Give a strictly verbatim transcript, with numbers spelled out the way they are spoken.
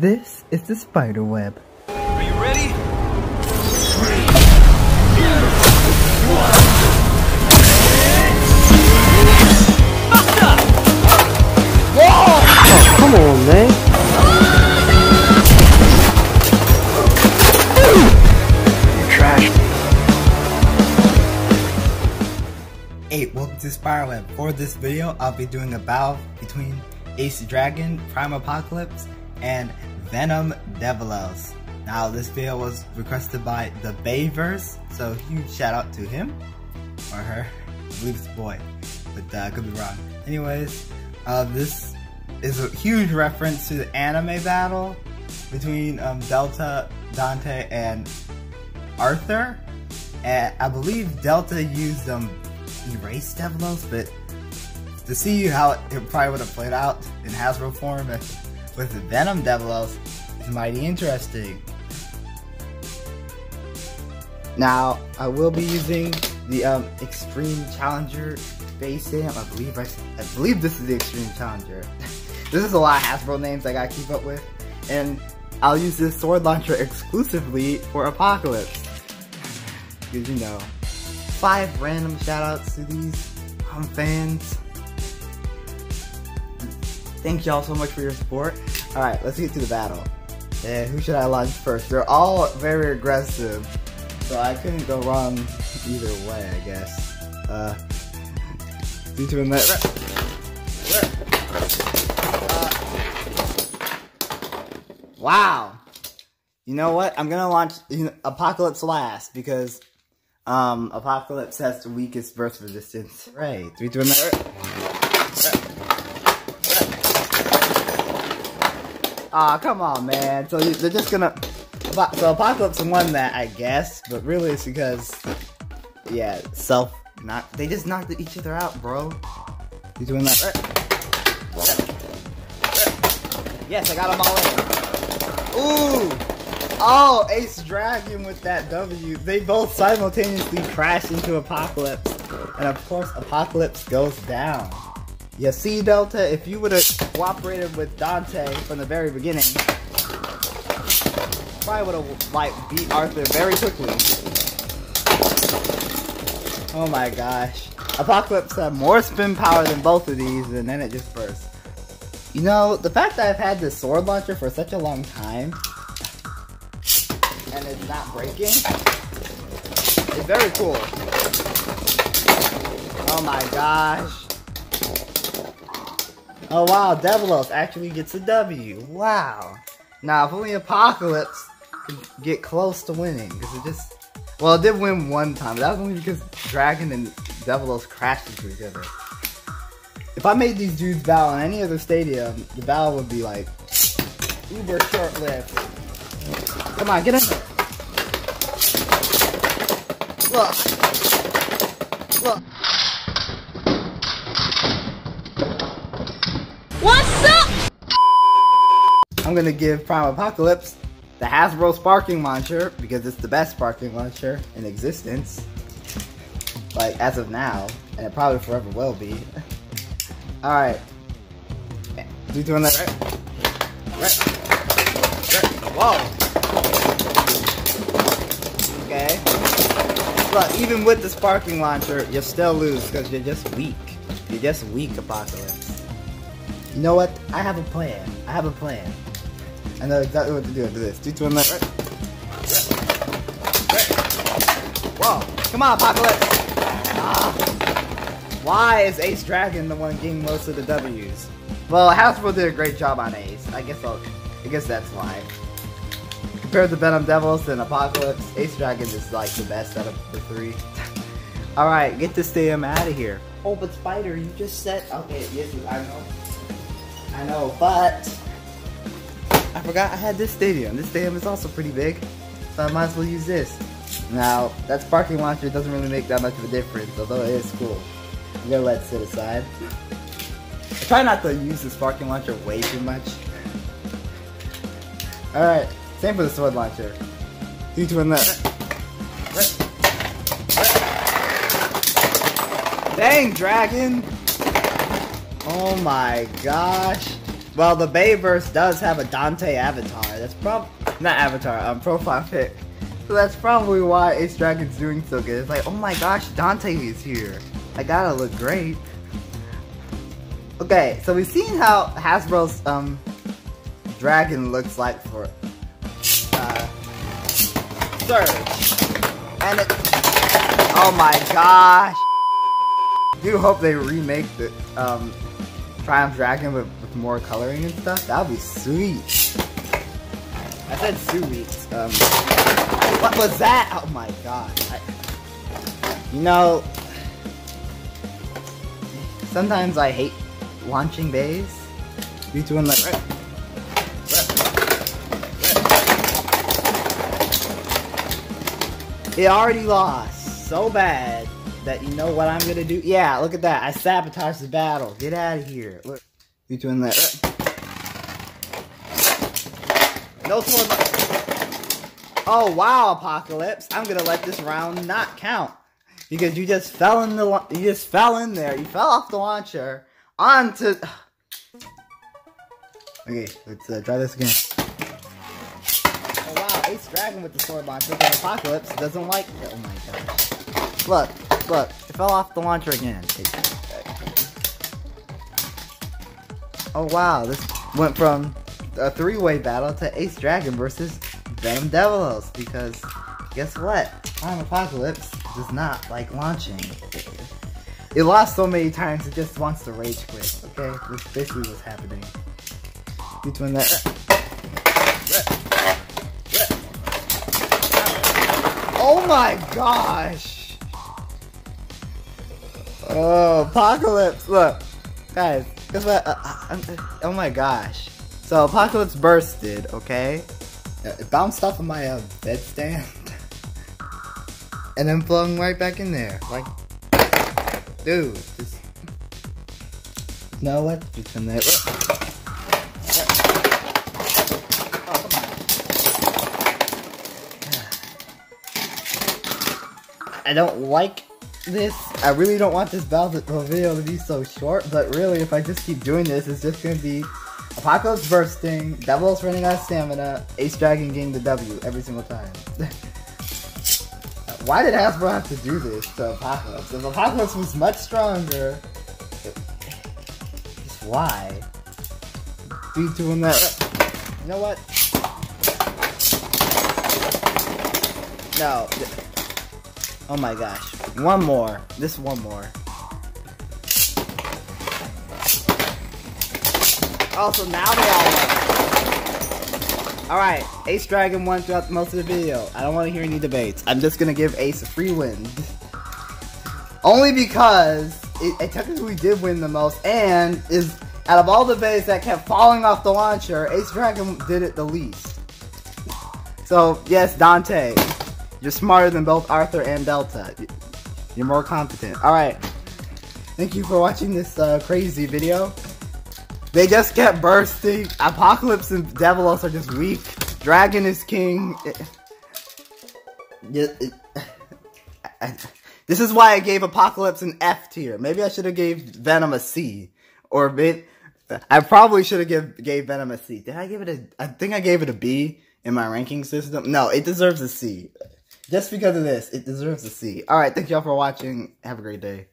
This is the Spiderweb. Are you ready? Three, two, one. Fucked up! Whoa! Oh, come on, man. Hey, welcome to Spiderweb. For this video, I'll be doing a battle between Ace Dragon, Prime Apocalypse, and Venom Devolos. Now, this video was requested by the Beyverse, so huge shout out to him or her. I believe it's a boy, but uh, could be wrong. Anyways, uh, this is a huge reference to the anime battle between um, Delta, Dante, and Arthur. And I believe Delta used them. Um, erase Devolos, but to see how it, it probably would have played out in Hasbro form with Venom Devolos is mighty interesting. Now, I will be using the um, Extreme Challenger base name. I believe I, I believe this is the Extreme Challenger. This is a lot of Hasbro names I gotta keep up with, and I'll use this Sword Launcher exclusively for Apocalypse, because you know. Five random shoutouts to these um, fans. Thank y'all so much for your support. Alright, let's get to the battle. And who should I launch first? They're all very aggressive, so I couldn't go wrong either way, I guess. Uh, due to that. Uh, wow! You know what? I'm gonna launch you know, Apocalypse last because. Um, Apocalypse has the weakest burst resistance. Right. Three, two, one. Aw, oh, come on, man. So they're just gonna. So Apocalypse won that, I guess. But really, it's because, yeah, self. Knock. They just knocked each other out, bro. Three, two, one. Yes, I got them all in. Ooh. Oh, Ace Dragon with that W. They both simultaneously crash into Apocalypse. And of course, Apocalypse goes down. You see, Delta, if you would have cooperated with Dante from the very beginning, probably would have, like, beat Arthur very quickly. Oh my gosh. Apocalypse had more spin power than both of these, and then it just burst. You know, the fact that I've had this Sword Launcher for such a long time, and it's not breaking, it's very cool. Oh my gosh. Oh wow, Devolos actually gets a W. Wow. Now if only Apocalypse could get close to winning, because it just, well, it did win one time, but that was only because Dragon and Devolos crashed into each other. If I made these dudes battle in any other stadium, the battle would be like uber short-lived. Come on, get in there. Look. Look. What's up? I'm gonna give Prime Apocalypse the Hasbro Sparking Launcher because it's the best Sparking Launcher in existence. Like, as of now. And it probably forever will be. Alright. You doing that right? Right. Right. Whoa. Okay. Look, even with the Sparking Launcher, you still lose because you're just weak. You're just weak, Apocalypse. You know what? I have a plan. I have a plan. I know exactly what to do. I'll do this. Two, two, one, left, right. Right. Whoa! Come on, Apocalypse! Ah. Why is Ace Dragon the one getting most of the W's? Well, Hasbro did a great job on Ace. I guess I'll, I guess that's why. Compared to Venom Devolos and Apocalypse, Ace Dragon is like the best out of the three. Alright, get this damn out of here. Oh, but Spider, you just said. Okay, yes, I know. I know, but I forgot I had this stadium. This stadium is also pretty big, so I might as well use this. Now, that Sparking Launcher doesn't really make that much of a difference, although it is cool. I'm gonna let it sit aside. I try not to use the Sparking Launcher way too much. Alright. Same for the Sword Launcher. Three, two, one, left. Dang, Dragon! Oh my gosh. Well, the Beyverse does have a Dante avatar. That's prob- not avatar, um, profile pic. So that's probably why Ace Dragon's doing so good. It's like, oh my gosh, Dante is here. I gotta look great. Okay, so we've seen how Hasbro's, um, Dragon looks like for, uh, Surge. And it, oh my gosh. Do hope they remake the, um, Triumph Dragon with, with more coloring and stuff. That would be sweet. I said sweet. Um, what was that? Oh my god. I, you know, sometimes I hate launching bays. You two in like, right, right, right. It already lost so bad that you know what I'm gonna do? Yeah, look at that. I sabotaged the battle. Get out of here. Look. You doing that. Right. No sword. Oh, wow, Apocalypse. I'm gonna let this round not count. Because you just fell in the you just fell in there. You fell off the launcher onto. Okay, let's uh, try this again. Oh, wow. Ace Dragon with the sword launcher. But Apocalypse doesn't like it. Oh my gosh. Look. Look, it fell off the launcher again. Oh wow, this went from a three-way battle to Ace Dragon versus Venom Devolos, because guess what? Prime Apocalypse does not like launching. It lost so many times it just wants to rage quit, okay? That's basically what's happening. Between that. Oh my gosh! Oh, Apocalypse! Look, guys, guess what? Uh, uh, uh, oh my gosh! So Apocalypse bursted. Okay, it bounced off of my uh, bed stand, and then flung right back in there. Like, dude, just you know what? Just in there. I don't like this. I really don't want this battle video to be so short, but really if I just keep doing this, it's just gonna be Apocalypse bursting, Devil's running out of stamina, Ace Dragon getting the W every single time. Why did Hasbro have to do this to Apocalypse? If Apocalypse was much stronger, just why? Be doing that. You know what? No. Oh my gosh. One more. This one more. Oh, so now they all won. Alright, Ace Dragon won throughout most of the video. I don't want to hear any debates. I'm just going to give Ace a free win. Only because it, it technically did win the most, and is out of all the bays that kept falling off the launcher, Ace Dragon did it the least. So, yes, Dante. You're smarter than both Arthur and Delta. You're more competent. Alright. Thank you for watching this uh, crazy video. They just kept bursting. Apocalypse and Devilos are just weak. Dragon is king. It, it, it, I, this is why I gave Apocalypse an F tier. Maybe I should have gave Venom a C. Or maybe, I probably should have give, gave Venom a C. Did I give it a... I think I gave it a B in my ranking system. No, it deserves a C. Just because of this, it deserves a C. Alright, thank y'all for watching. Have a great day.